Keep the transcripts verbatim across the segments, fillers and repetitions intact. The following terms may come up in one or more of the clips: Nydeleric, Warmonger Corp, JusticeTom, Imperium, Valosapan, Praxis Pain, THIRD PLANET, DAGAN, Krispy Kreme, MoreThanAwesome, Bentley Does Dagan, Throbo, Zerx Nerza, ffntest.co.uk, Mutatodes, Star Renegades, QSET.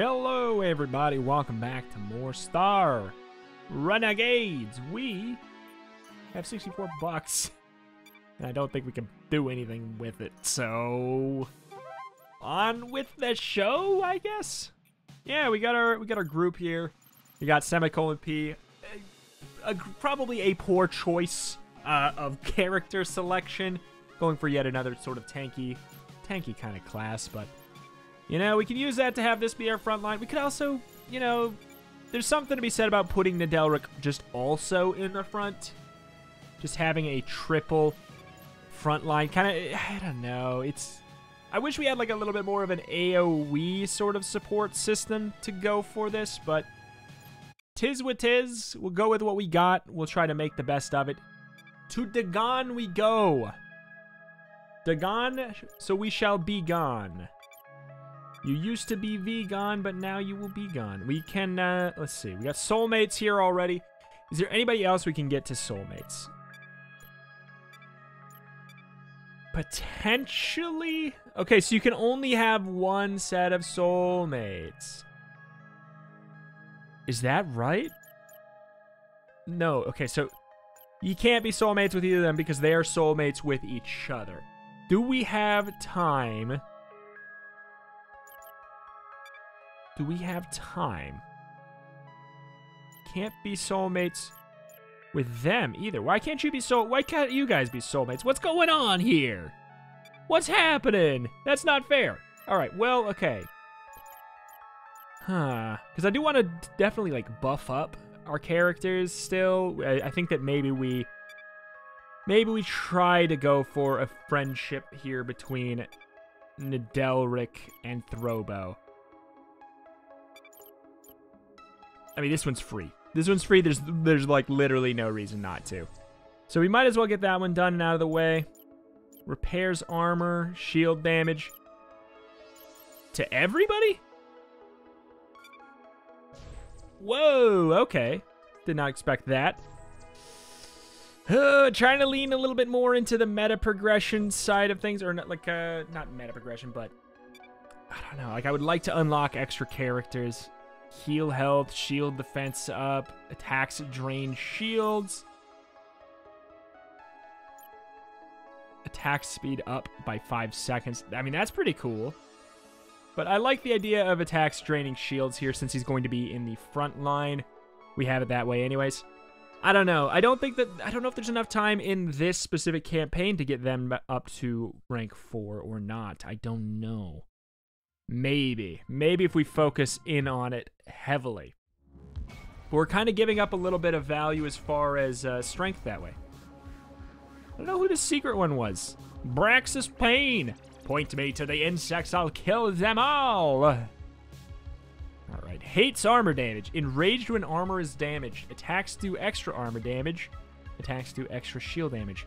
Hello everybody, welcome back to more Star Renegades. We have sixty-four bucks and I don't think we can do anything with it, so on with the show, I guess. Yeah, we got our we got our group here. We got Semicolon P, a, a, probably a poor choice uh, of character selection, going for yet another sort of tanky tanky kind of class, but you know, we can use that to have this be our front line. We could also, you know, there's something to be said about putting Nydeleric just also in the front. Just having a triple front line. Kind of, I don't know. It's, I wish we had like a little bit more of an AoE sort of support system to go for this, but tis what tis. We'll go with what we got. We'll try to make the best of it. To Dagan we go. Dagan, so we shall be gone. You used to be vegan, but now you will be gone. We can, uh, let's see. We got soulmates here already. Is there anybody else we can get to soulmates? Potentially? Okay, so you can only have one set of soulmates. Is that right? No. Okay, so you can't be soulmates with either of them because they are soulmates with each other. Do we have time... Do we have time? Can't be soulmates with them either. Why can't you be soul? Why can't you guys be soulmates? What's going on here? What's happening? That's not fair. All right. Well, okay. Huh? Because I do want to definitely like buff up our characters still. I, I think that maybe we, maybe we try to go for a friendship here between Nydeleric and Throbo. I mean, this one's free. This one's free. There's, there's like literally no reason not to. So we might as well get that one done and out of the way. Repairs armor, shield damage. To everybody? Whoa, okay. Did not expect that. Uh, trying to lean a little bit more into the meta progression side of things. Or not like, uh, not meta progression, but... I don't know. Like, I would like to unlock extra characters. Heal health, shield defense up, attacks drain shields. Attack speed up by five seconds. I mean, that's pretty cool. But I like the idea of attacks draining shields here since he's going to be in the front line. We have it that way anyways. I don't know. I don't think that, I don't know if there's enough time in this specific campaign to get them up to rank four or not. I don't know. Maybe. Maybe if we focus in on it heavily. We're kind of giving up a little bit of value as far as uh, strength that way. I don't know who the secret one was. Praxis Pain. Point me to the insects, I'll kill them all. All right. Hates armor damage. Enraged when armor is damaged. Attacks do extra armor damage. Attacks do extra shield damage.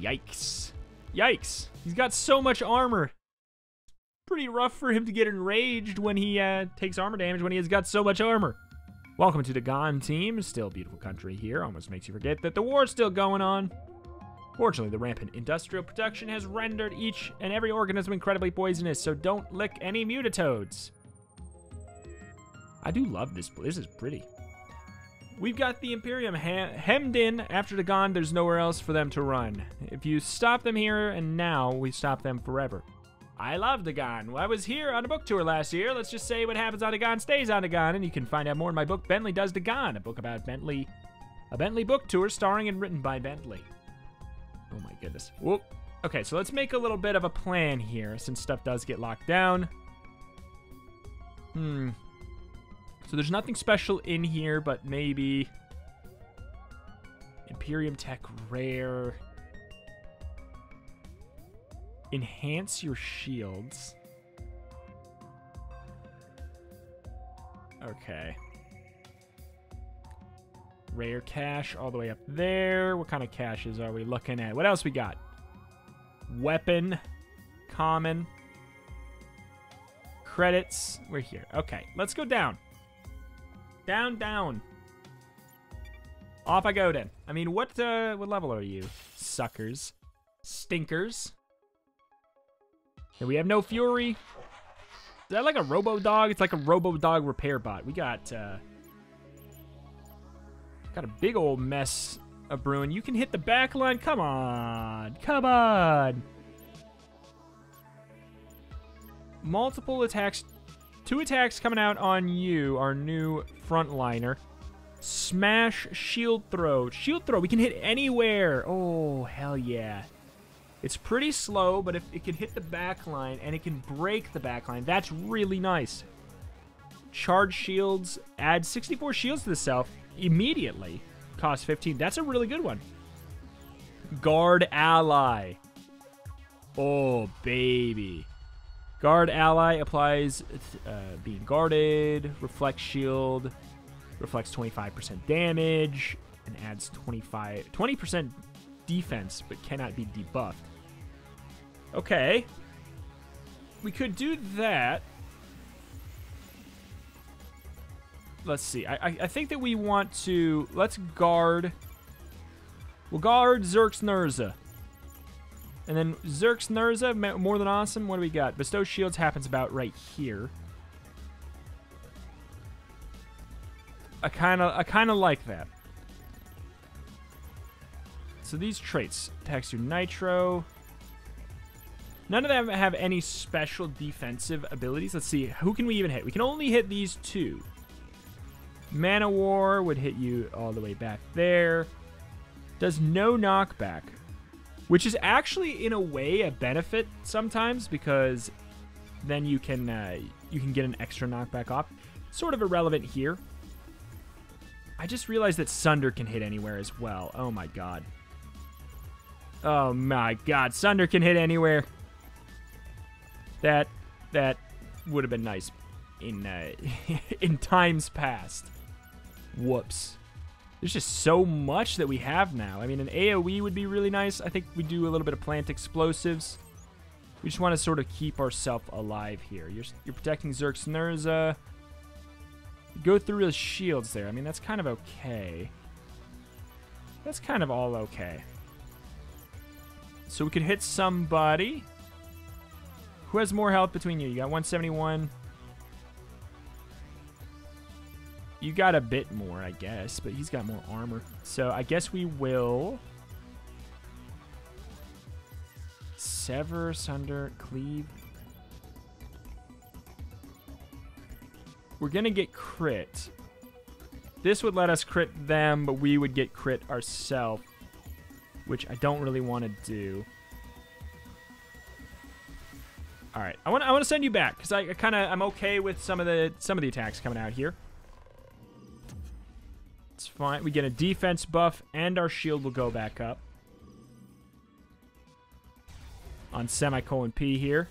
Yikes. Yikes. He's got so much armor. Pretty rough for him to get enraged when he uh, takes armor damage when he has got so much armor. Welcome to the Dagan team. Still beautiful country here. Almost makes you forget that the war's still going on. Fortunately, the rampant industrial production has rendered each and every organism incredibly poisonous, so don't lick any mutatodes. I do love this place. This is pretty. We've got the Imperium hemmed in. After the Dagan, there's nowhere else for them to run. If you stop them here and now, we stop them forever. I love Dagan. Well, I was here on a book tour last year. Let's just say what happens on Dagan stays on Dagan, and you can find out more in my book, Bentley Does Dagan, a book about Bentley, a Bentley book tour starring and written by Bentley. Oh my goodness. Whoop. Okay, so let's make a little bit of a plan here, since stuff does get locked down. Hmm. So there's nothing special in here, but maybe Imperium Tech Rare... Enhance your shields. Okay. Rare cache all the way up there. What kind of caches are we looking at? What else we got? Weapon. Common. Credits. We're here. Okay. Let's go down. Down, down. Off I go then. I mean, what, uh, what level are you? Suckers. Stinkers. And we have no fury. Is that like a robo-dog? It's like a robo-dog repair bot. We got, uh... got a big old mess of brewing. You can hit the back line. Come on. Come on. Multiple attacks. Two attacks coming out on you, our new frontliner. Smash, shield throw. Shield throw, we can hit anywhere. Oh, hell yeah. It's pretty slow, but if it can hit the back line and it can break the back line, that's really nice. Charge shields, add sixty-four shields to the self immediately. Cost fifteen. That's a really good one. Guard ally. Oh, baby. Guard ally applies uh, being guarded, reflect shield, reflects twenty-five percent damage, and adds twenty-five, twenty percent defense, but cannot be debuffed. Okay. We could do that. Let's see. I, I, I think that we want to... Let's guard... We'll guard Zerx Nerza. And then Zerx Nerza, more than awesome. What do we got? Bestow Shields happens about right here. I kind of I kind of like that. So these traits. Attacks through Nitro. None of them have any special defensive abilities. Let's see. Who can we even hit? We can only hit these two. Man of War would hit you all the way back there. Does no knockback. Which is actually, in a way, a benefit sometimes, because then you can uh, you can get an extra knockback off. Sort of irrelevant here. I just realized that Sunder can hit anywhere as well. Oh my god. Oh my god, Sunder can hit anywhere. That that would have been nice in uh, in times past. Whoops. There's just so much that we have now. I mean, an AoE would be really nice. I think we do a little bit of plant explosives. We just want to sort of keep ourselves alive here. You're, you're protecting Zerx Nerza. Go through the shields there. I mean, that's kind of okay. That's kind of all okay. So we could hit somebody. Who has more health between you? You got one seventy-one. You got a bit more, I guess, but he's got more armor. So I guess we will sever, sunder, cleave. We're gonna get crit. This would let us crit them, but we would get crit ourselves, which I don't really want to do. All right, I want I want to send you back because I, I kind of I'm okay with some of the some of the attacks coming out here. It's fine. We get a defense buff, and our shield will go back up. On semicolon P here.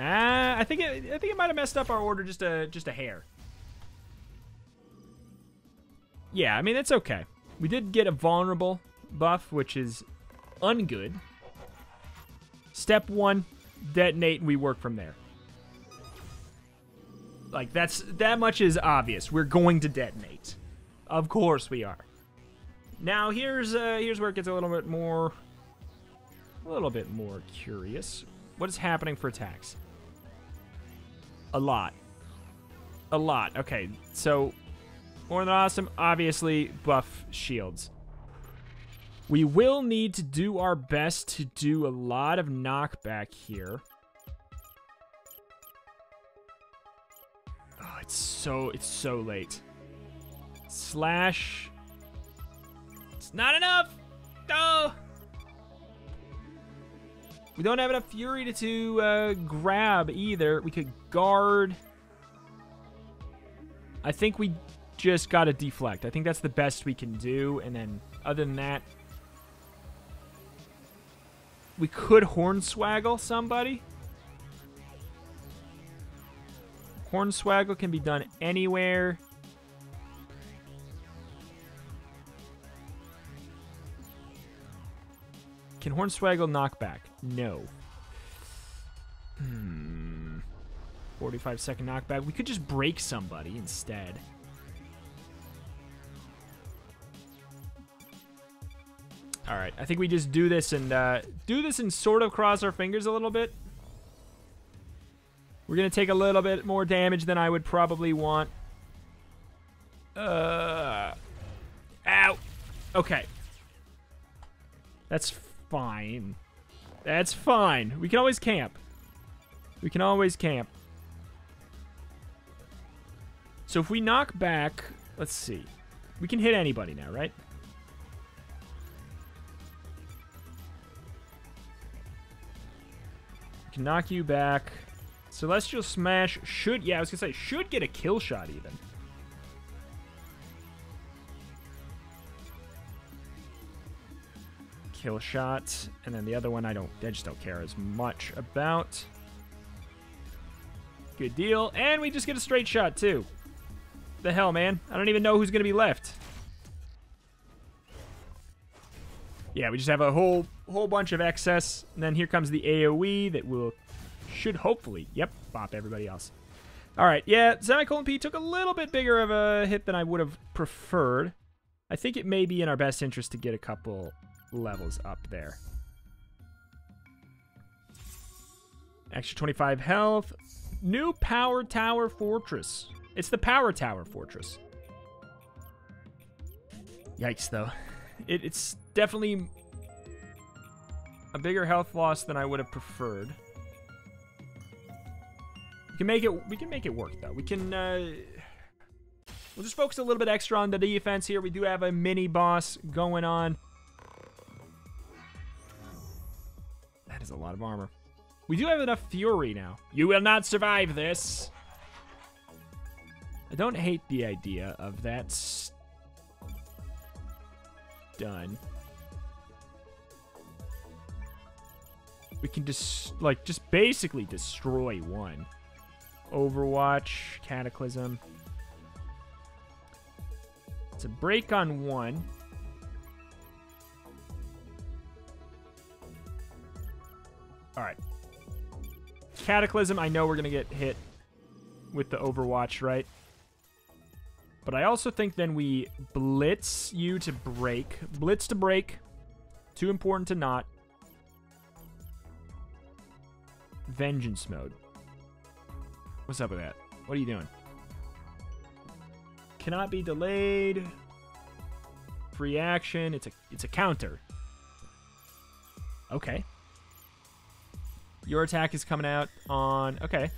Ah, I think it, I think it might have messed up our order just a just a hair. Yeah, I mean it's okay. We did get a vulnerable buff, which is ungood. Step one, detonate, and we work from there. Like, that's that much is obvious. We're going to detonate. Of course we are. Now, here's uh, here's where it gets a little bit more... A little bit more curious. What is happening for attacks? A lot. A lot. Okay, so... More than awesome. Obviously, buff shields. We will need to do our best to do a lot of knockback here. It's so, it's so late. Slash. It's not enough. Oh. We don't have enough fury to, to uh, grab either. We could guard. I think we just got to deflect. I think that's the best we can do. And then other than that, we could hornswaggle somebody. Hornswaggle can be done anywhere. Can Hornswaggle knock back? No. Hmm. forty-five second knockback. We could just break somebody instead. All right. I think we just do this and uh, do this and sort of cross our fingers a little bit. We're going to take a little bit more damage than I would probably want. Uh, ow. Okay. That's fine. That's fine. We can always camp. We can always camp. So if we knock back... Let's see. We can hit anybody now, right? We can knock you back. Celestial Smash should... Yeah, I was going to say, should get a kill shot even. Kill shot. And then the other one I don't... I just don't care as much about. Good deal. And we just get a straight shot, too. The hell, man? I don't even know who's going to be left. Yeah, we just have a whole whole bunch of excess. And then here comes the AoE that will... should hopefully, yep, bop everybody else. All right, yeah, Semicolon P took a little bit bigger of a hit than I would have preferred. I think it may be in our best interest to get a couple levels up there. Extra twenty-five health. New Power Tower Fortress. It's the Power Tower Fortress. Yikes, though. It, it's definitely a bigger health loss than I would have preferred. We can make it. We can make it work, though. We can. Uh, we'll just focus a little bit extra on the defense here. We do have a mini boss going on. That is a lot of armor. We do have enough fury now. You will not survive this. I don't hate the idea of that. Done. We can just like just basically destroy one. Overwatch, Cataclysm. It's a break on one. Alright. Cataclysm, I know we're going to get hit with the Overwatch, right? But I also think then we blitz you to break. Blitz to break. Too important to not. Vengeance mode. What's up with that? What are you doing? Cannot be delayed. Free action. It's a it's a counter. Okay. Your attack is coming out on... Okay.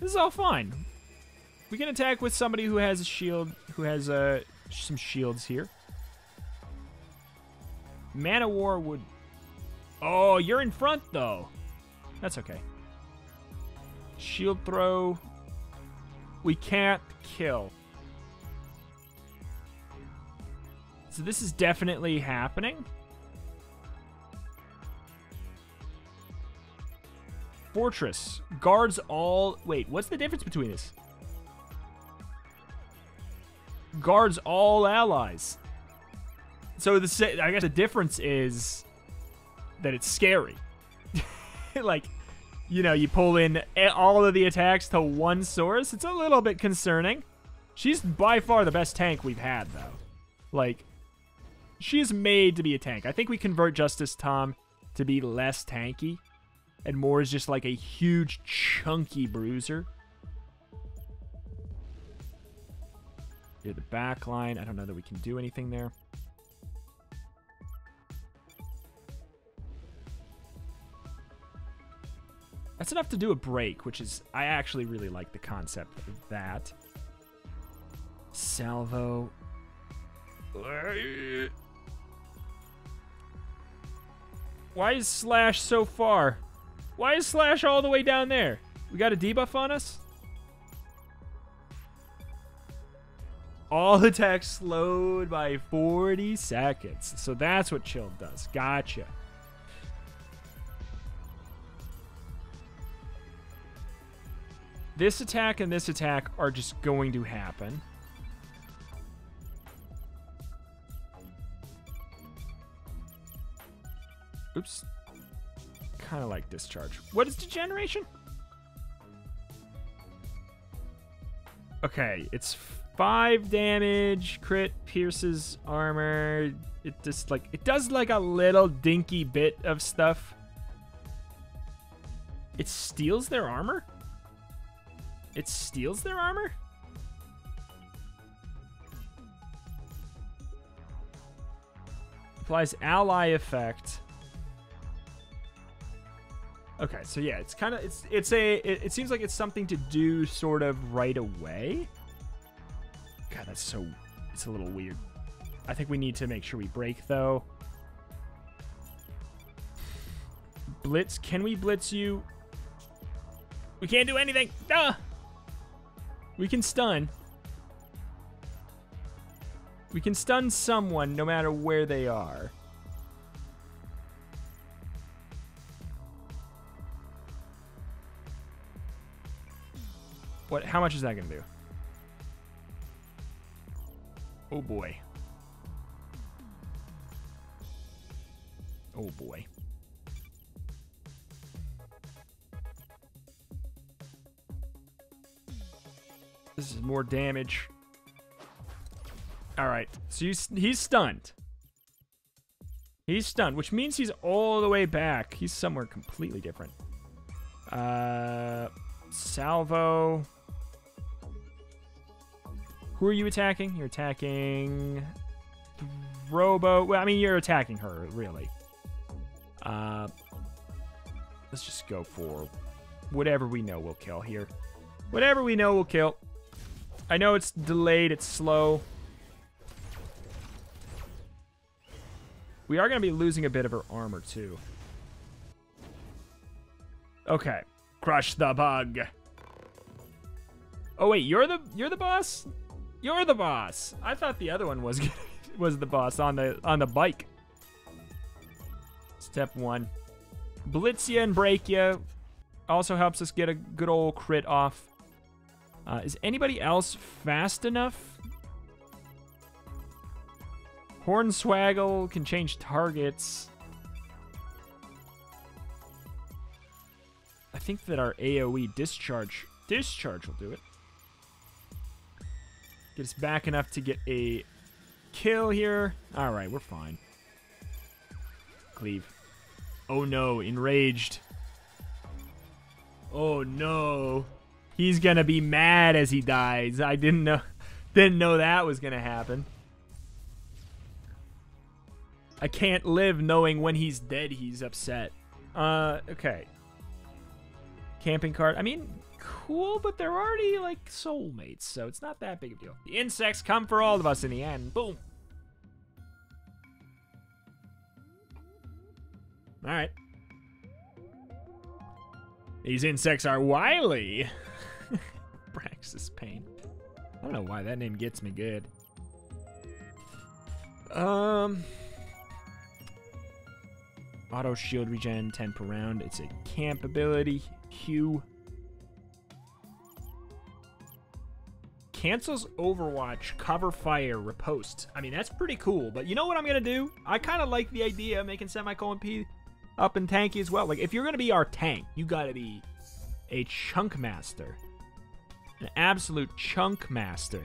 This is all fine. We can attack with somebody who has a shield, who has uh, some shields here. Man of War would... Oh, you're in front, though. That's okay. Shield throw. We can't kill. So this is definitely happening. Fortress. Guards all... Wait, what's the difference between this? Guards all allies. So the I guess the difference is that it's scary. Like... You know, you pull in all of the attacks to one source. It's a little bit concerning. She's by far the best tank we've had, though. Like, she's made to be a tank. I think we convert Justice Tom to be less tanky. And more is just like a huge, chunky bruiser. Near the back line. I don't know that we can do anything there. That's enough to do a break, which is... I actually really like the concept of that. Salvo. Why is Slash so far? Why is Slash all the way down there? We got a debuff on us? All attacks slowed by forty seconds. So that's what Chill does. Gotcha. This attack and this attack are just going to happen. Oops. Kind of like discharge. What is degeneration? Okay, it's five damage, crit, pierces armor. It just like it does like a little dinky bit of stuff. It steals their armor? It steals their armor? Applies ally effect. Okay, so yeah, it's kind of it's it's a it, it seems like it's something to do sort of right away. God, that's so it's a little weird. I think we need to make sure we break though. Blitz, can we blitz you? We can't do anything. Duh. We can stun. We can stun someone no matter where they are. What, how much is that gonna do? Oh boy. Oh boy. This is more damage. All right, so you, he's stunned. He's stunned, which means he's all the way back. He's somewhere completely different. Uh, Salvo. Who are you attacking? You're attacking Throbo. Well, I mean, you're attacking her, really. Uh, let's just go for whatever we know will kill here. Whatever we know will kill. I know it's delayed, it's slow. We are going to be losing a bit of her armor, too. Okay. Crush the bug. Oh, wait, you're the you're the boss? You're the boss. I thought the other one was was the boss on the on the bike. Step one, blitz you and break you. Also helps us get a good old crit off. Uh, is anybody else fast enough? Hornswaggle can change targets. I think that our AoE discharge discharge will do it. Get us back enough to get a kill here. All right, we're fine. Cleave. Oh no, enraged. Oh no. He's gonna be mad as he dies. I didn't know didn't know that was gonna happen. I can't live knowing when he's dead he's upset. Uh, okay. Camping cart. I mean, cool, but they're already like soulmates, so it's not that big of a deal. The insects come for all of us in the end. Boom. All right. These insects are wily. Praxis Pain. I don't know why that name gets me good. Um, auto shield regen ten per round. It's a camp ability. Q. Cancels Overwatch, cover fire, riposte. I mean, that's pretty cool, but you know what I'm gonna do? I kind of like the idea of making Semicolon P up and tanky as well. Like, if you're gonna be our tank, you gotta be a chunk master. An absolute chunk master.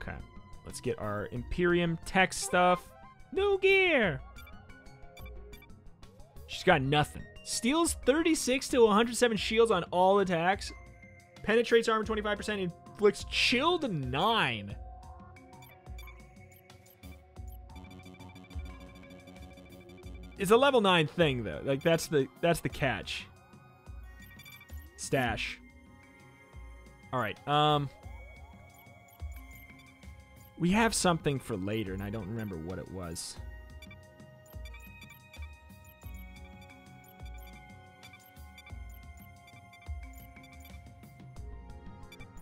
Okay, let's get our Imperium tech stuff. New gear! She's got nothing. Steals thirty-six to one hundred seven shields on all attacks. Penetrates armor twenty-five percent, inflicts chill to nine. It's a level nine thing though. Like that's the that's the catch. Stash. All right. Um We have something for later and I don't remember what it was.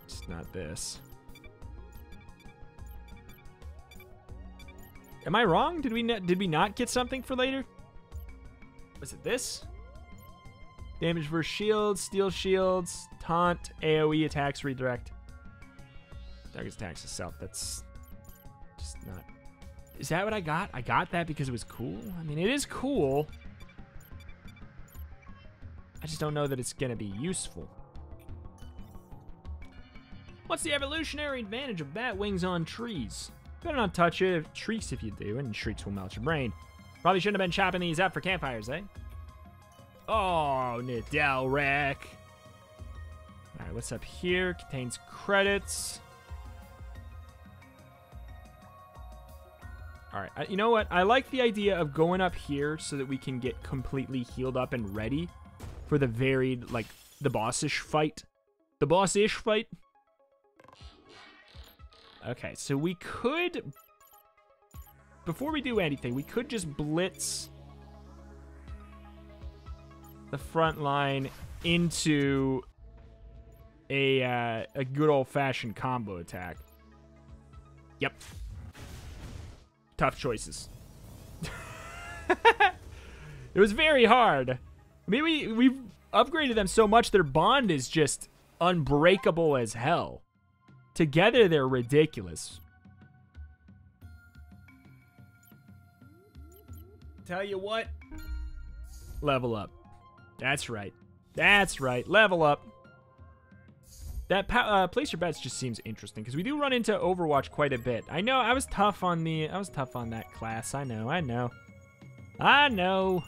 It's not this. Am I wrong? Did we not, did we not get something for later? Was it this? Damage versus shields, steel shields, taunt, AoE attacks, redirect. Target attacks itself. That's just not. Is that what I got? I got that because it was cool? I mean, it is cool. I just don't know that it's going to be useful. What's the evolutionary advantage of bat wings on trees? Better not touch it. It shrieks if you do, and shrieks will melt your brain. Probably shouldn't have been chopping these up for campfires, eh? Oh, Nydeleric. what's up here? Contains credits. All right, I, you know what? I like the idea of going up here so that we can get completely healed up and ready for the varied, like, the boss-ish fight. The boss-ish fight? Okay, so we could... Before we do anything, we could just blitz the front line into a, uh, a good old-fashioned combo attack. Yep. Tough choices. It was very hard. I mean, we, we've upgraded them so much, their bond is just unbreakable as hell. Together, they're ridiculous. Tell you what. Level up. That's right. That's right. Level up. That uh, place your bets just seems interesting because we do run into Overwatch quite a bit. I know I was tough on the I was tough on that class. I know. I know. I know.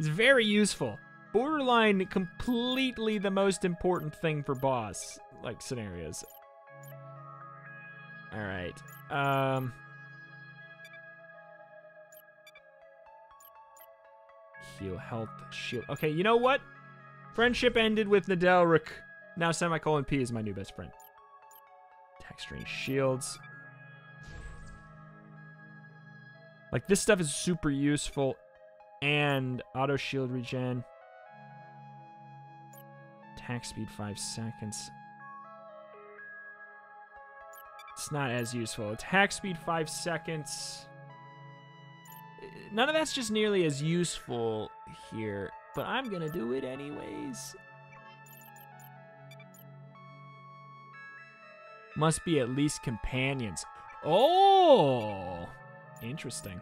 It's very useful. Borderline completely the most important thing for boss like scenarios. All right. Um Heal health shield. Okay, you know what? Friendship ended with Nydeleric. Now semicolon P is my new best friend. Texturing shields. Like, this stuff is super useful. And auto shield regen. Attack speed five seconds. It's not as useful. Attack speed five seconds. None of that's just nearly as useful here. But I'm gonna do it anyways. Must be at least companions. Oh! Interesting.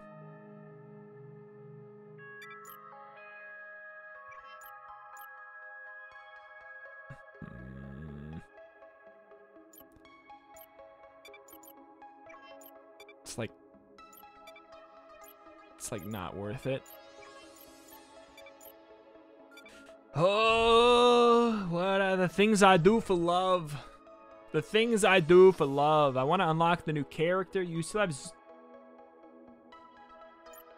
It's like... It's like not worth it. Oh, what are the things I do for love? The things I do for love. I want to unlock the new character. You still have... Z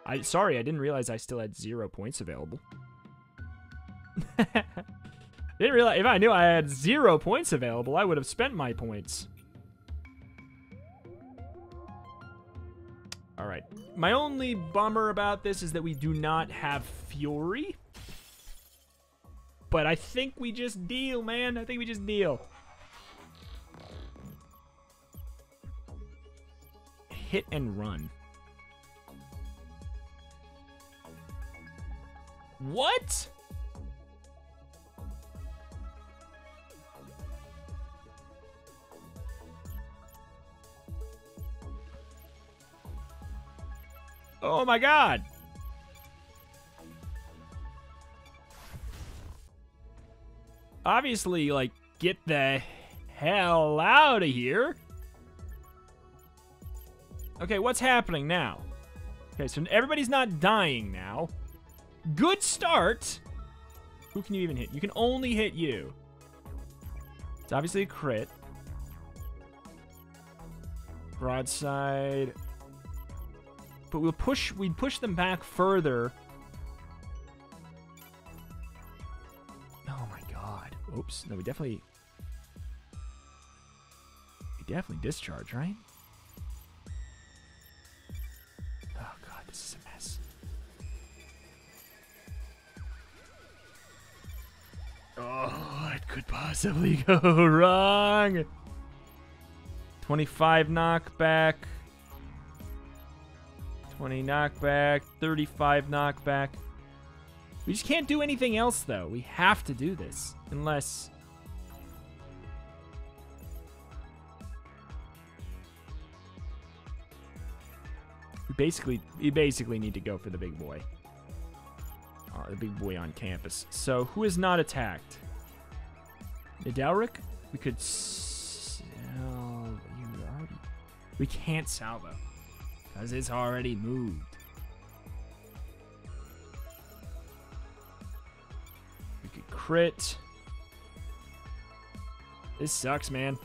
I, sorry, I didn't realize I still had zero points available. Didn't realize... If I knew I had zero points available, I would have spent my points. All right. My only bummer about this is that we do not have Fury. But I think we just deal, man. I think we just deal. Hit and run. What? Oh my God. Obviously, like, get the hell out of here. Okay, what's happening now? Okay, so everybody's not dying now. Good start. Who can you even hit? You can only hit you. It's obviously a crit. Broadside. But we'll push, we'd push them back further. Oops, no, we definitely... We definitely discharge, right? Oh, God, this is a mess. Oh, it could possibly go wrong. twenty-five knockback. twenty knockback. thirty-five knockback. We just can't do anything else, though. We have to do this. Unless... We basically, we basically need to go for the big boy. Oh, the big boy on campus. So, who is not attacked? Nydeleric? We could... Salvo. You already... We can't salvo. Because it's already moved. Crit. This sucks, man.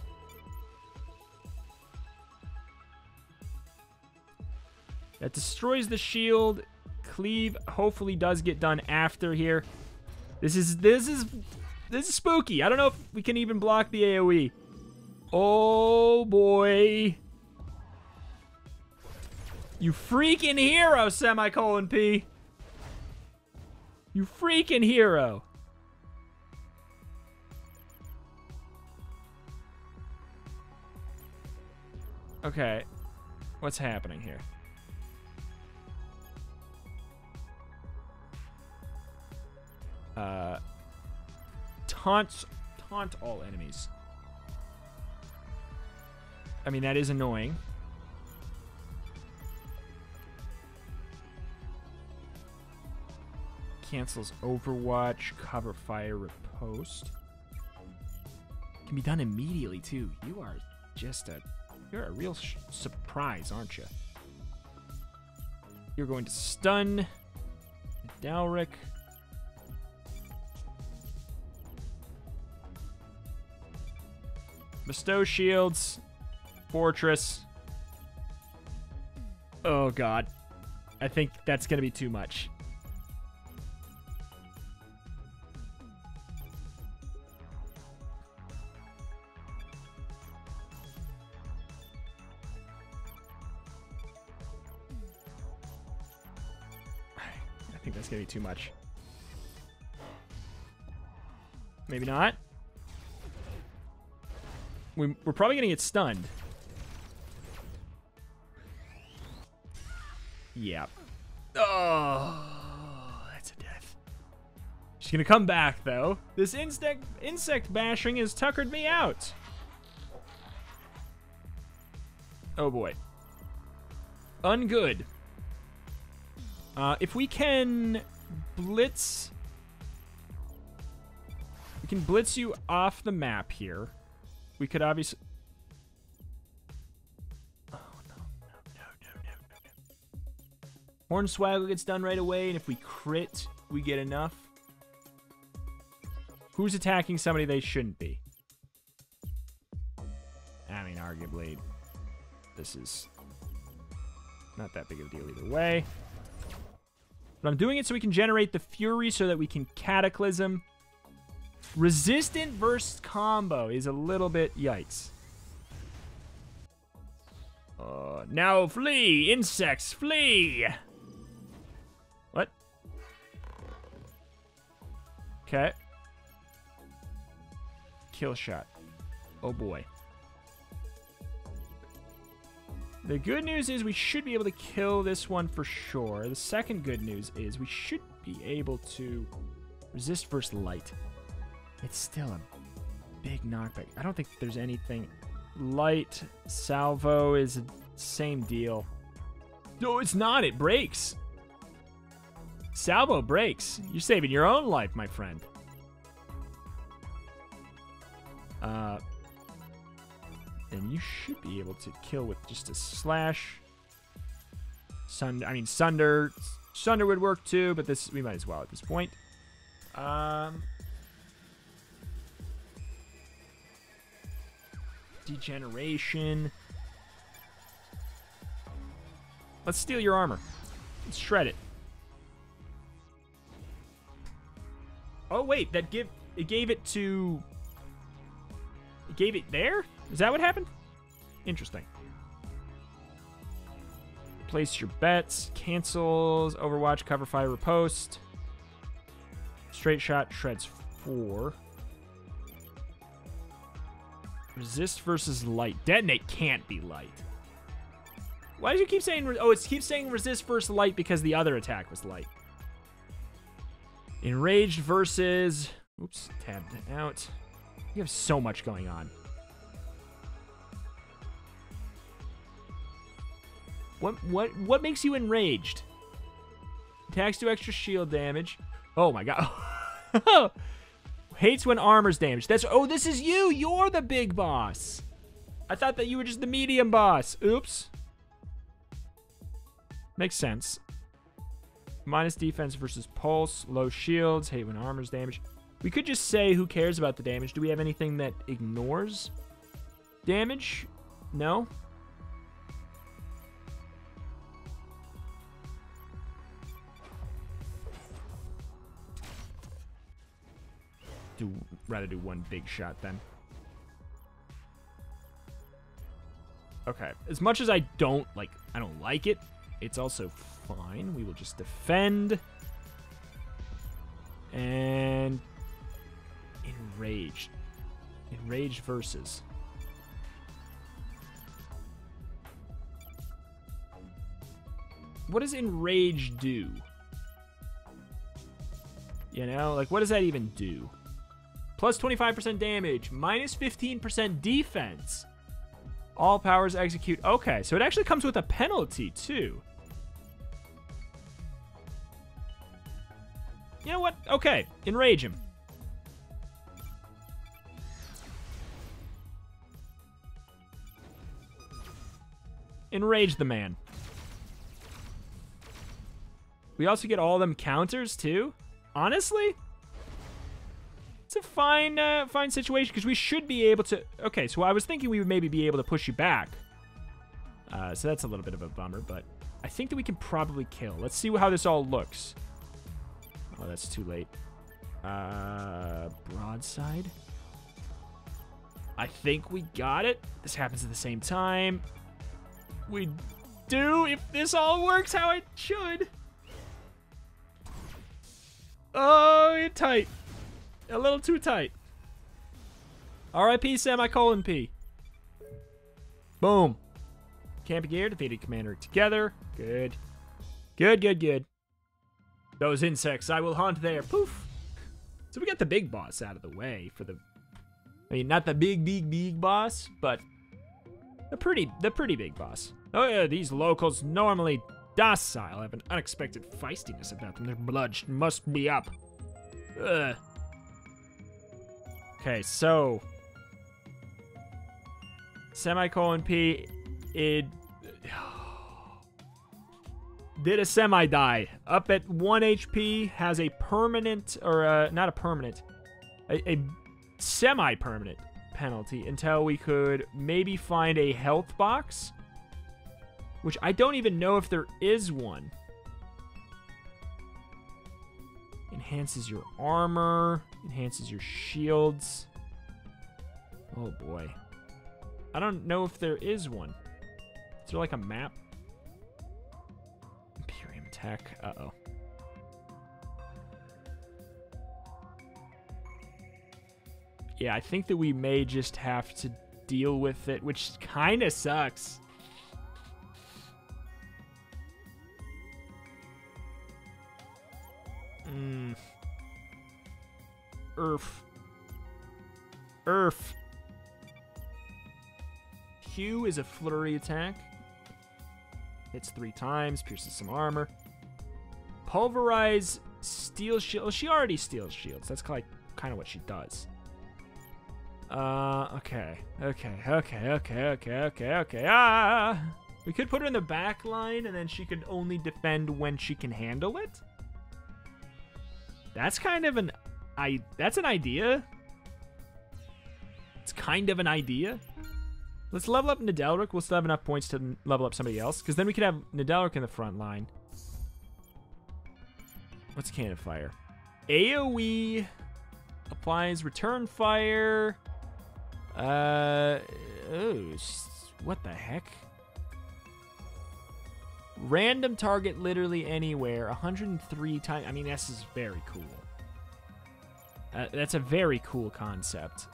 That destroys the shield. Cleave hopefully does get done after here. This is this is this is spooky. I don't know if we can even block the AoE. Oh boy. You freaking hero, semicolon P. You freaking hero. Okay. What's happening here? Uh, taunt, taunt all enemies. I mean, that is annoying. Cancels Overwatch, cover fire, riposte. Can be done immediately too. You are just a, you're a real sh surprise, aren't you? You're going to stun Nydeleric. Bestow shields, fortress. Oh God, I think that's gonna be too much. I think that's gonna be too much. Maybe not. We, we're probably gonna get stunned. Yeah. Oh, that's a death. She's gonna come back though. This insect insect bashing has tuckered me out. Oh boy. Ungood. Uh, if we can blitz, we can blitz you off the map here. We could obviously. Oh no, no, no, no, no, no. Hornswaggle gets done right away, and if we crit, we get enough. Who's attacking somebody they shouldn't be? I mean, arguably, this is not that big of a deal either way. But I'm doing it so we can generate the Fury so that we can Cataclysm. Resistant versus combo is a little bit yikes. Uh, now flee, insects, flee! What? Okay. Kill shot. Oh boy. The good news is we should be able to kill this one for sure. The second good news is we should be able to resist versus light. It's still a big knockback. I don't think there's anything. Light salvo is the same deal. No, it's not. It breaks. Salvo breaks. You're saving your own life, my friend. Uh, and you should be able to kill with just a slash. Sun. I mean, Sunder. Sunder would work too, but this we might as well at this point. Um. Degeneration. Let's steal your armor. Let's shred it. Oh wait, that give it gave it to it gave it there? Is that what happened? Interesting. Place your bets, cancels, Overwatch, cover fire, riposte. Straight shot, shreds four. Resist versus light. Detonate can't be light. Why did you keep saying... Oh, it keeps saying resist versus light because the other attack was light. Enraged versus... Oops, tabbed out. You have so much going on. What, what, what makes you enraged? Attacks do extra shield damage. Oh my god. Hates when armor's damaged. That's, oh, this is you. You're the big boss. I thought that you were just the medium boss. Oops. Makes sense. Minus defense versus pulse. Low shields. Hate when armor's damaged. We could just say who cares about the damage. Do we have anything that ignores damage? No. Do rather do one big shot then. Okay. As much as I don't like, I don't like it, it's also fine. We will just defend and enraged. Enraged versus. What does enrage do? You know, like what does that even do? Plus twenty-five percent damage, minus fifteen percent defense. All powers execute. Okay, so it actually comes with a penalty too. You know what? Okay, enrage him. Enrage the man. We also get all them counters too. Honestly, it's a fine, uh, fine situation because we should be able to... Okay, so I was thinking we would maybe be able to push you back. Uh, so that's a little bit of a bummer, but I think that we can probably kill. Let's see how this all looks. Oh, that's too late. Uh, broadside. I think we got it. This happens at the same time. We do, if this all works how it should. Oh, you're tight. A little too tight. R I P semicolon P. Boom. Camping gear, defeated commander together. Good. Good, good, good. Those insects, I will haunt their poof. So we got the big boss out of the way for the... I mean, not the big, big, big boss, but the pretty, the pretty big boss. Oh yeah, these locals normally docile have an unexpected feistiness about them. Their blood must be up. Ugh. Okay, so semicolon P, it did a semi die up at one H P, has a permanent or a, not a permanent, a, a semi-permanent penalty until we could maybe find a health box, which I don't even know if there is one. Enhances your armor, enhances your shields. Oh boy. I don't know if there is one. Is there like a map? Imperium tech, uh-oh. Yeah, I think that we may just have to deal with it, which kind of sucks. Mm. Earth. Earth. Q is a flurry attack. Hits three times, pierces some armor. Pulverize, steel shield. Oh, she already steals shields. That's kind of what she does. Uh, okay. Okay, okay, okay, okay, okay, okay. Ah! We could put her in the back line, and then she could only defend when she can handle it. That's kind of an I that's an idea. It's kind of an idea. Let's level up Nydeleric. We'll still have enough points to level up somebody else, because then we could have Nydeleric in the front line. What's cannon fire? AoE applies return fire. Uh oh, what the heck? Random target literally anywhere, one hundred three times. I mean, this is very cool. Uh, that's a very cool concept.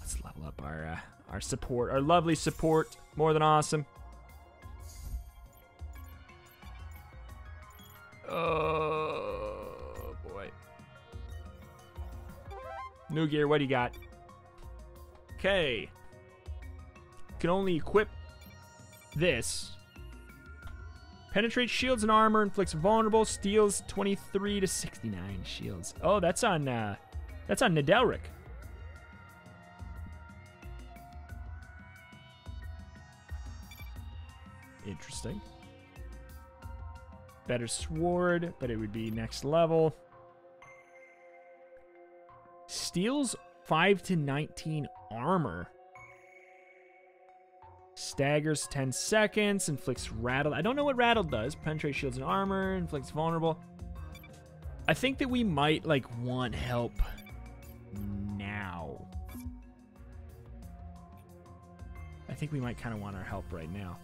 Let's level up our uh, our support, our lovely support. More than awesome. Oh boy. New gear. What do you got? Okay. Can only equip this. Penetrates shields and armor, inflicts vulnerable, steals twenty-three to sixty-nine shields. Oh, that's on uh that's on Nydeleric. Interesting. better sword, but it would be next level. Steals five to nineteen armor. Staggers ten seconds, inflicts rattle. I don't know what rattle does. Penetrate shields and armor, inflicts vulnerable. I think that we might like want help now. I think we might kind of want our help right now.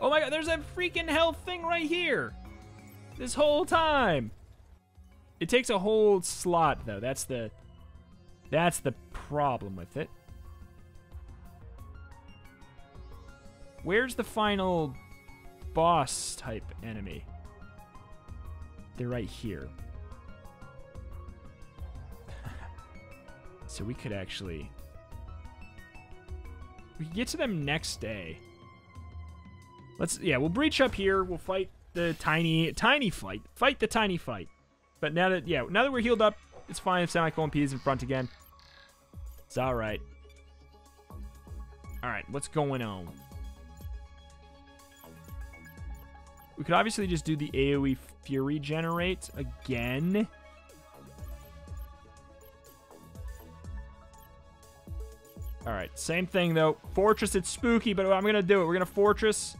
Oh my god, there's that freaking health thing right here. This whole time. It takes a whole slot though. That's the that's the problem with it. Where's the final boss type enemy? They're right here. So we could actually... we can get to them next day. Let's... yeah, we'll breach up here. We'll fight the tiny... Tiny fight. Fight the tiny fight. But now that... yeah, now that we're healed up, it's fine if Semicolon P is in front again. It's alright. Alright, what's going on? We could obviously just do the AoE Fury Generate again. Alright, same thing though. Fortress, it's spooky, but I'm gonna do it. We're gonna Fortress.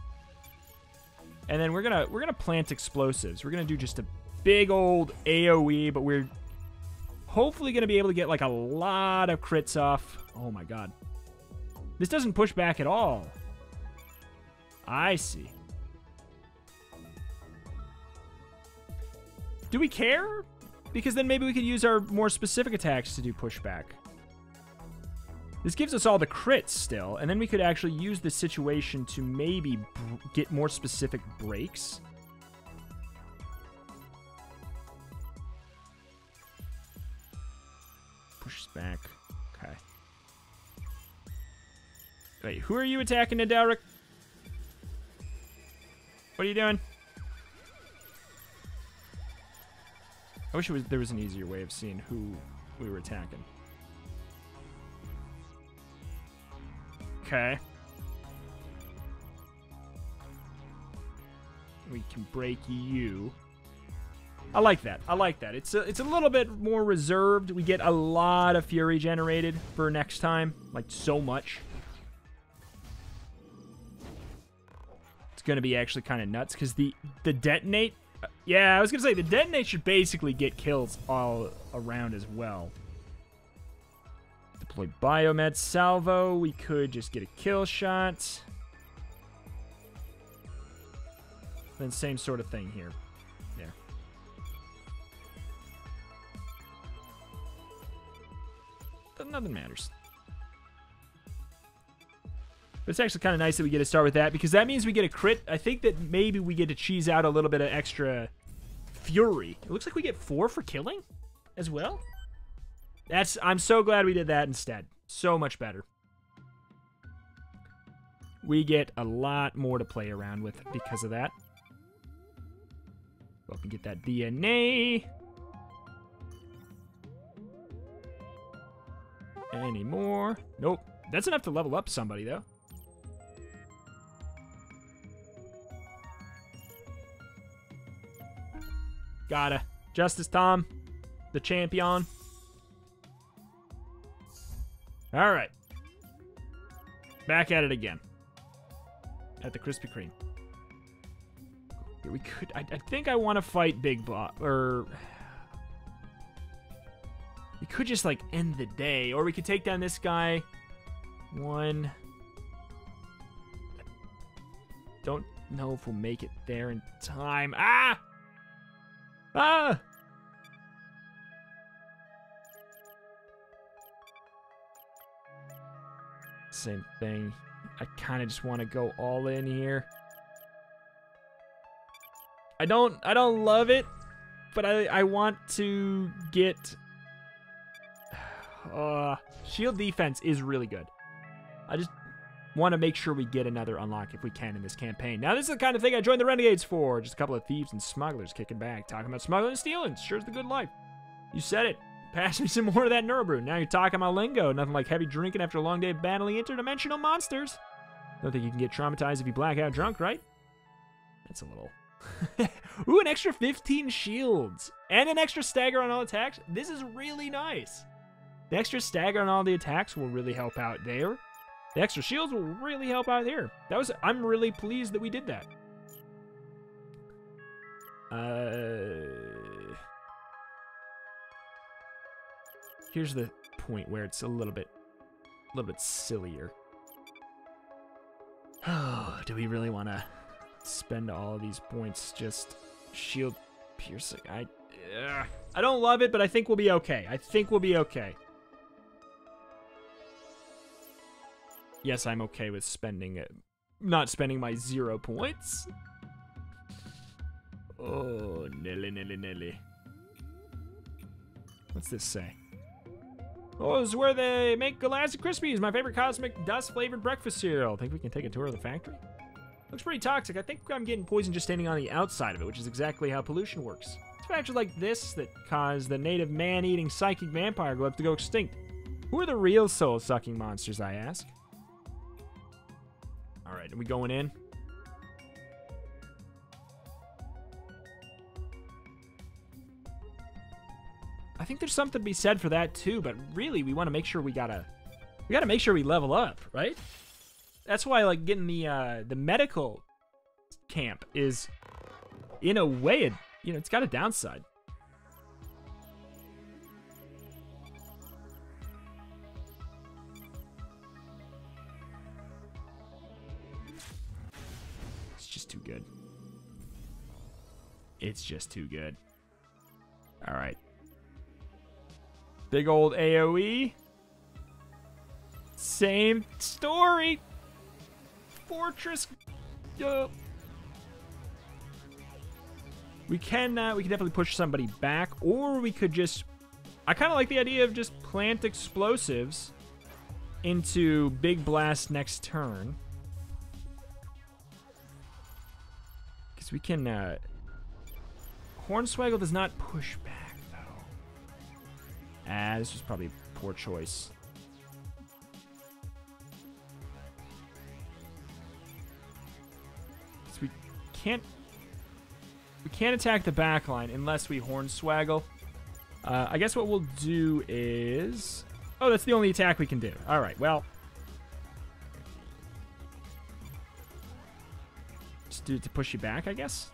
And then we're gonna we're gonna plant explosives. We're gonna do just a big old AoE, but we're hopefully gonna be able to get like a lot of crits off. Oh my god. This doesn't push back at all. I see. Do we care? Because then maybe we could use our more specific attacks to do pushback. This gives us all the crits still, and then we could actually use this situation to maybe get more specific breaks. Push back. Okay. Wait, who are you attacking, Nydeleric? What are you doing? I wish it was, there was an easier way of seeing who we were attacking. Okay. We can break you. I like that. I like that. It's a, it's a little bit more reserved. We get a lot of fury generated for next time. Like, so much. It's going to be actually kind of nuts because the, the detonate... yeah, I was going to say, the detonate should basically get kills all around as well. Deploy Biomed Salvo. We could just get a kill shot. Then same sort of thing here. There. But nothing matters. But it's actually kind of nice that we get to start with that, because that means we get a crit. I think that maybe we get to cheese out a little bit of extra fury. It looks like we get four for killing as well. That's, I'm so glad we did that instead. So much better. We get a lot more to play around with because of that. Go up and get that D N A. Any more? Nope. That's enough to level up somebody, though. Gotta. Justice Tom, the champion. All right. Back at it again. At the Krispy Kreme. We could. I, I think I want to fight Big Boss. Or we could just like end the day, or we could take down this guy. One. Don't know if we'll make it there in time. Ah. Ah! Same thing. I kind of just want to go all in here. I don't I don't love it, but I I want to get uh shield defense is really good. I just want to make sure we get another unlock if we can in this campaign. Now, this is the kind of thing I joined the Renegades for. Just a couple of thieves and smugglers kicking back, talking about smuggling and stealing. Sure's the good life. You said it. Pass me some more of that Neurobrew. Now you're talking my lingo. Nothing like heavy drinking after a long day of battling interdimensional monsters. Don't think you can get traumatized if you black out drunk, right? That's a little... Ooh, an extra fifteen shields and an extra stagger on all attacks. This is really nice. The extra stagger on all the attacks will really help out there. The extra shields will really help out here. That was, I'm really pleased that we did that. Uh, here's the point where it's a little bit, a little bit sillier. Oh, do we really want to spend all of these points just shield piercing? I, uh, I don't love it, but I think we'll be okay. I think we'll be okay. Yes, I'm okay with spending it, not spending my zero points. Oh, Nelly, Nelly, Nelly. What's this say? Oh, this is where they make Galactic Krispies, my favorite cosmic dust-flavored breakfast cereal. Think we can take a tour of the factory? Looks pretty toxic. I think I'm getting poisoned just standing on the outside of it, which is exactly how pollution works. It's factors like this that cause the native man-eating psychic vampire globe to go extinct. Who are the real soul-sucking monsters, I ask? All right, are we going in? I think there's something to be said for that too, but really we want to make sure we gotta, we gotta make sure we level up, right? That's why like getting the uh, the medical camp is, in a way, it, you know, it's got a downside. It's just too good. It's just too good. All right. Big old A O E. Same story. Fortress. Uh, we can uh, we can definitely push somebody back, or we could just. I kind of like the idea of just plant explosives into Big Blast next turn, because we can. Uh, Hornswaggle does not push back. Ah, this was probably a poor choice. So we can't we can't attack the back line unless we Hornswaggle. Uh, I guess what we'll do is... Oh, that's the only attack we can do. All right, well. Just do it to push you back, I guess.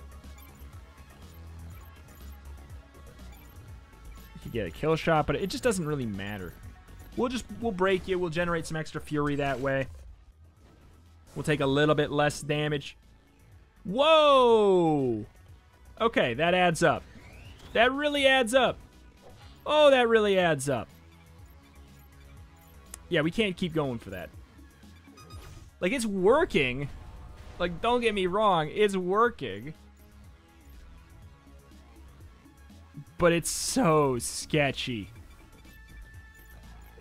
Get a kill shot, but it just doesn't really matter. We'll just, we'll break you. We'll generate some extra fury that way. We'll take a little bit less damage. Whoa! Okay, that adds up. That really adds up. Oh, that really adds up. Yeah, we can't keep going for that. Like, it's working. Like, don't get me wrong. It's working. But it's so sketchy.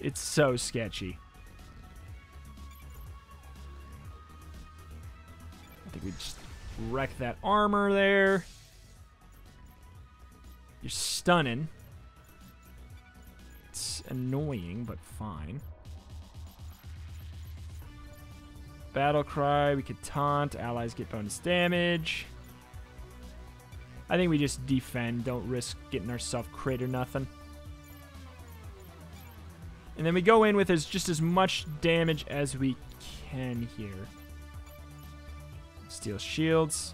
It's so sketchy. I think we just wrecked that armor there. You're stunning. It's annoying, but fine. Battle cry. We could taunt. Allies get bonus damage. I think we just defend, don't risk getting ourselves crit or nothing. And then we go in with as, just as much damage as we can here. Steal shields.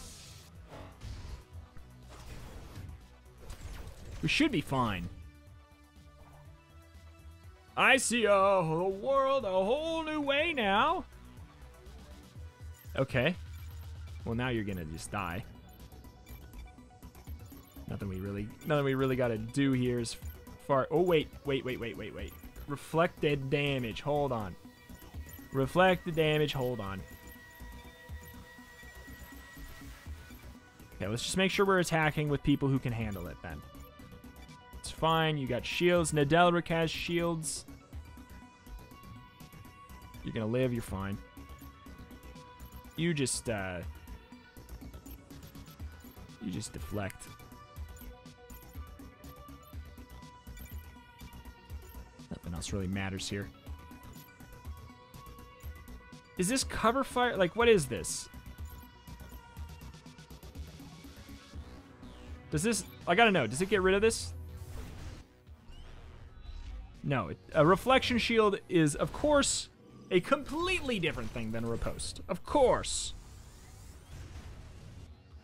We should be fine. I see a whole world a whole new way now. Okay. Well, now you're gonna just die. Nothing we really, nothing we really got to do here is far. Oh wait, wait, wait, wait, wait, wait. Reflected damage. Hold on. Reflected damage. Hold on. Okay, let's just make sure we're attacking with people who can handle it. Then it's fine. You got shields. Nydeleric has shields. You're gonna live. You're fine. You just, uh, you just deflect. Else really matters here. Is this cover fire? Like, what is this? Does this... I gotta know. Does it get rid of this? No. It, a reflection shield is, of course, a completely different thing than a riposte. Of course.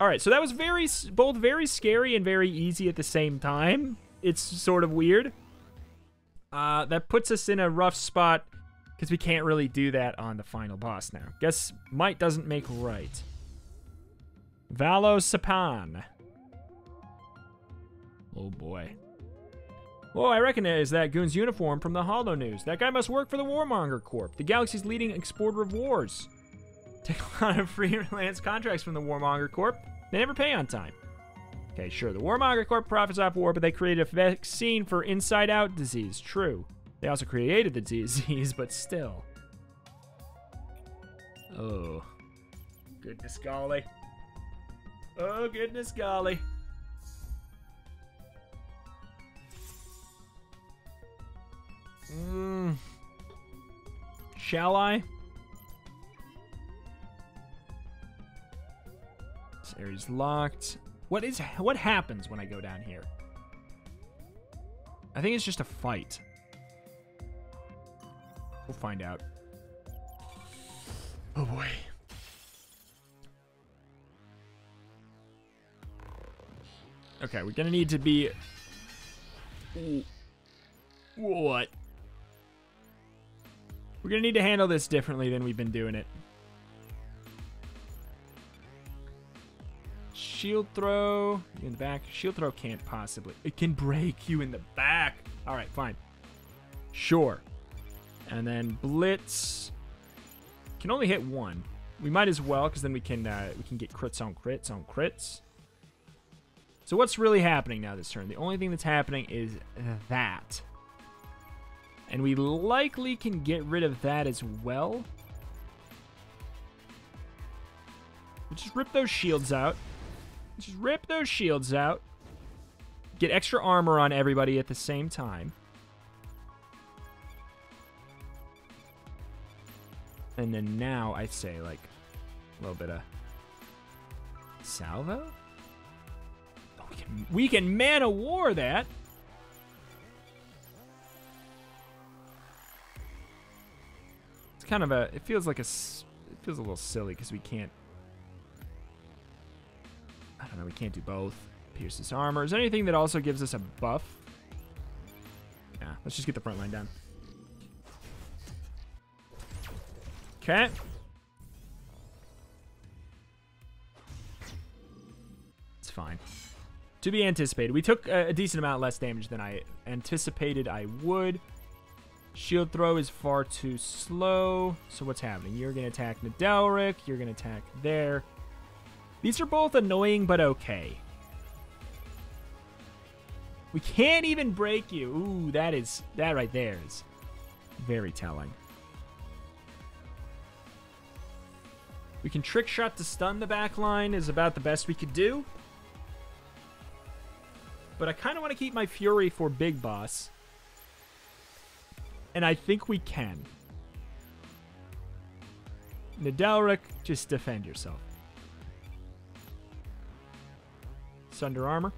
Alright, so that was very both very scary and very easy at the same time. It's sort of weird. Uh, that puts us in a rough spot because we can't really do that on the final boss now. Guess might doesn't make right. Valosapan. Oh boy. Whoa, I recognize that goon's uniform from the Hollow News. That guy must work for the Warmonger Corp, the galaxy's leading exporter of wars. Take a lot of freelance contracts from the Warmonger Corp. They never pay on time. Okay, sure, the Warmonger Corp profits off war, but they created a vaccine for inside-out disease. True. They also created the disease, but still. Oh. Goodness golly. Oh, goodness golly. Mm. Shall I? This area's locked. What is what happens when I go down here? I think it's just a fight. We'll find out. Oh boy. Okay, we're gonna need to be... What? We're gonna need to handle this differently than we've been doing it. Shield throw in the back. Shield throw can't possibly. It can break you in the back. All right, fine. Sure. And then blitz. Can only hit one. We might as well, because then we can uh, we can get crits on crits on crits. So what's really happening now this turn? The only thing that's happening is that. And we likely can get rid of that as well. We'll just rip those shields out. Just rip those shields out. Get extra armor on everybody at the same time. And then now I'd say like a little bit of salvo. Oh, we can, we can man of war that. It's kind of a, it feels like a, it feels a little silly because we can't. I don't know, we can't do both. Pierce's armor. Is there anything that also gives us a buff? Yeah, let's just get the front line down. Okay. It's fine. To be anticipated. We took a decent amount less damage than I anticipated I would. Shield throw is far too slow. So what's happening? You're going to attack Nydeleric. You're going to attack there. These are both annoying, but okay. We can't even break you. Ooh, that is... That right there is very telling. We can trick shot to stun the back line is about the best we could do. But I kind of want to keep my fury for Big Boss. And I think we can. Nydeleric, just defend yourself. Under armor.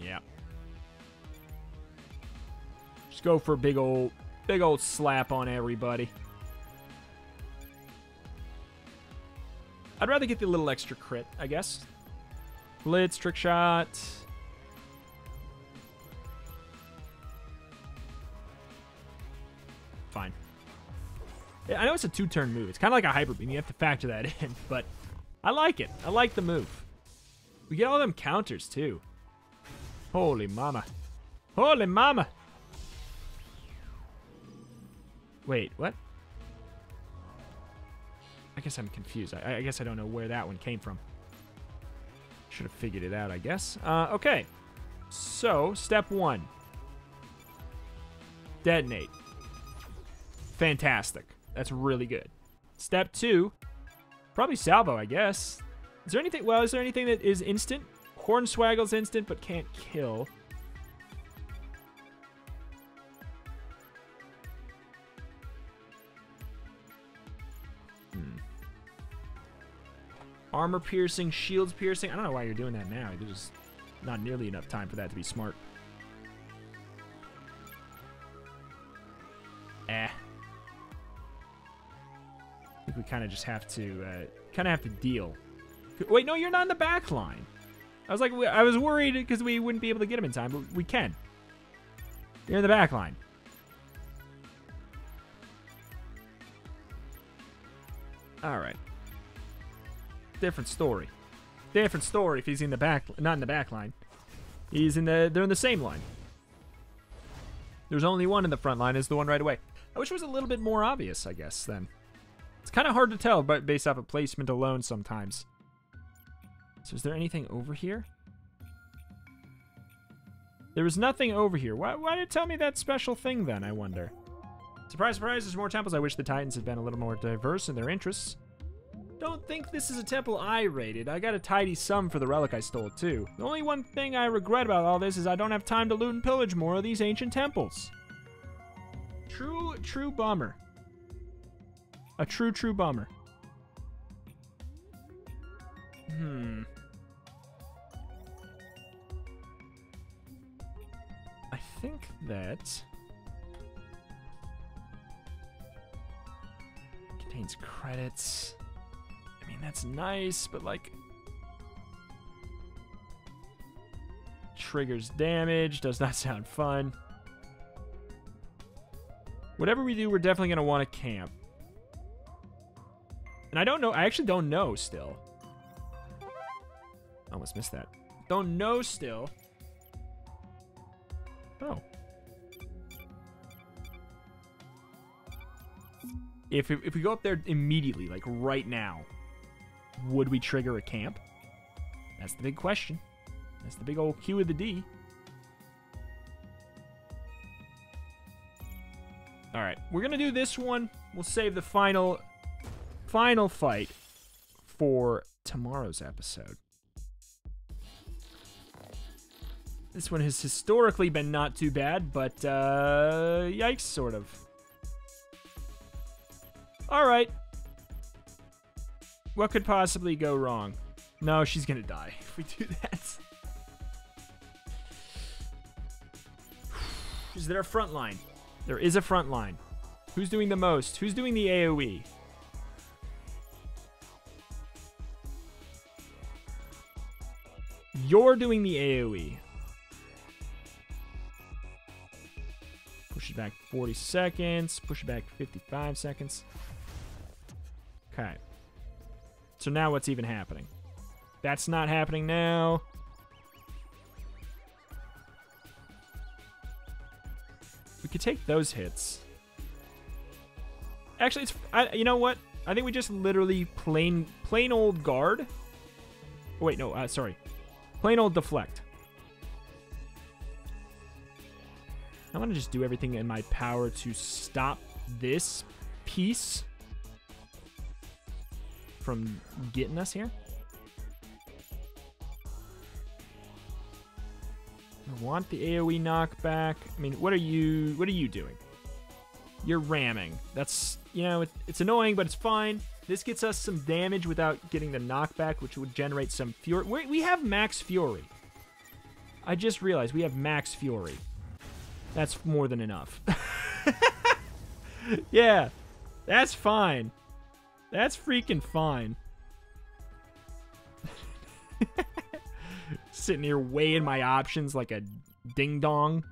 Yeah. Just go for a big old, big old slap on everybody. I'd rather get the little extra crit, I guess. Blitz, trick shot. Fine. I know it's a two-turn move. It's kind of like a hyper beam. You have to factor that in, but I like it. I like the move. We get all them counters, too. Holy mama. Holy mama! Wait, what? I guess I'm confused. I, I guess I don't know where that one came from. Should have figured it out, I guess. Uh, okay. So, step one. Detonate. Fantastic. That's really good. Step two... Probably salvo, I guess. Is there anything? Well, is there anything that is instant? Hornswaggle's instant, but can't kill. Hmm. Armor piercing, shields piercing. I don't know why you're doing that now. There's not nearly enough time for that to be smart. Eh. I think we kind of just have to, uh, kind of have to deal. Wait, no, you're not in the back line. I was like, I was worried because we wouldn't be able to get him in time, but we can. You're in the back line. All right. Different story. Different story if he's in the back, not in the back line. He's in the, they're in the same line. There's only one in the front line, is the one right away. I wish it was a little bit more obvious, I guess, then. It's kind of hard to tell but based off of placement alone sometimes. So is there anything over here? There was nothing over here. Why, why did it tell me that special thing then, I wonder? Surprise, surprise, there's more temples. I wish the Titans had been a little more diverse in their interests. Don't think this is a temple I raided. I got a tidy sum for the relic I stole, too. The only one thing I regret about all this is I don't have time to loot and pillage more of these ancient temples. True, true bummer. A true, true bummer. Hmm. I think that... Contains credits... I mean, that's nice, but like triggers damage does not sound fun. Whatever we do, we're definitely gonna want to camp. And I don't know, I actually don't know still. Almost missed that. Don't know still. Oh. If, if we go up there immediately, like right now, would we trigger a camp? That's the big question. That's the big old Q of the D. All right, we're gonna do this one. We'll save the final, final fight for tomorrow's episode. This one has historically been not too bad, but uh, yikes, sort of. All right. What could possibly go wrong? No, she's gonna die if we do that. Is there a front line? There is a front line. Who's doing the most? Who's doing the A O E? You're doing the A O E. Push it back forty seconds. Push it back fifty-five seconds. Okay. So now what's even happening? That's not happening now. We could take those hits. Actually, it's I, you know what? I think we just literally plain plain old guard. Oh, wait, no, uh, sorry. Plain old deflect. I'm gonna just do everything in my power to stop this piece from getting us here. I want the A O E knockback. I mean, what are you what are you doing? You're ramming. That's, you know, it, it's annoying, but it's fine. This gets us some damage without getting the knockback, which would generate some fury. We're, we have max fury. I just realized we have max fury. That's more than enough. Yeah, that's fine. That's freaking fine. Sitting here weighing my options like a ding-dong.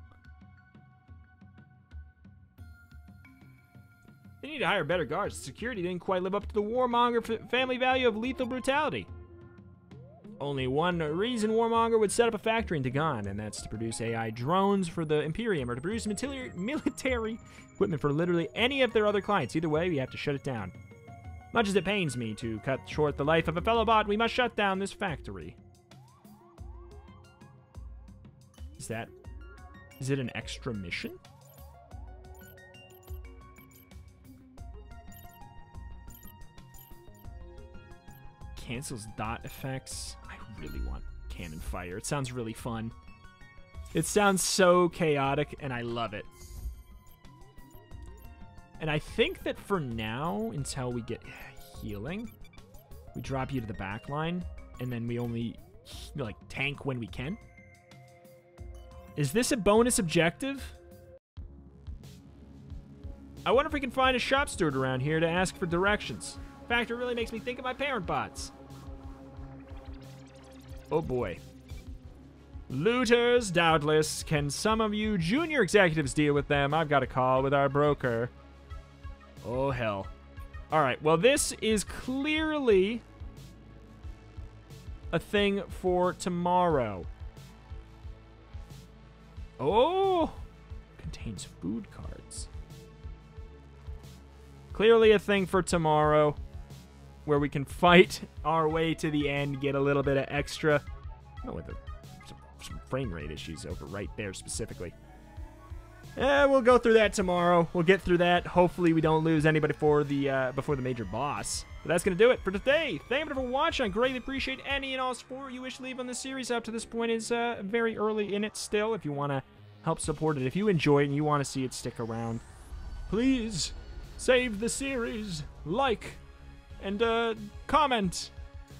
They need to hire better guards. Security didn't quite live up to the Warmonger family value of lethal brutality. Only one reason Warmonger would set up a factory in Dagan, and that's to produce A I drones for the Imperium or to produce military equipment for literally any of their other clients. Either way, we have to shut it down. Much as it pains me to cut short the life of a fellow bot, we must shut down this factory. Is that... Is it an extra mission? Cancels dot effects. I really want cannon fire. It sounds really fun. It sounds so chaotic, and I love it. And I think that for now, until we get healing, We drop you to the back line, and then we only, like, tank when we can. Is this a bonus objective? I wonder if we can find a shop steward around here to ask for directions. In fact, it really makes me think of my parent bots. Oh boy. Looters, doubtless. Can some of you junior executives deal with them? I've got a call with our broker. Oh, hell. All right, well, this is clearly a thing for tomorrow. Oh! Contains food cards. Clearly a thing for tomorrow where we can fight our way to the end, get a little bit of extra. I don't know whether some, some frame rate issues over right there specifically. Yeah, we'll go through that tomorrow. We'll get through that. Hopefully we don't lose anybody for the uh, before the major boss. But that's going to do it for today. Thank you for watching. I greatly appreciate any and all support you wish to leave on this series. Up to this point is uh, very early in it still. If you want to help support it, if you enjoy it and you want to see it stick around, please save the series, like, and uh, comment,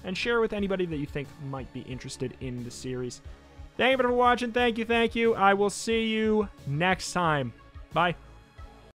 and share with anybody that you think might be interested in the series. Thank you for watching. Thank you, thank you. I will see you next time. Bye.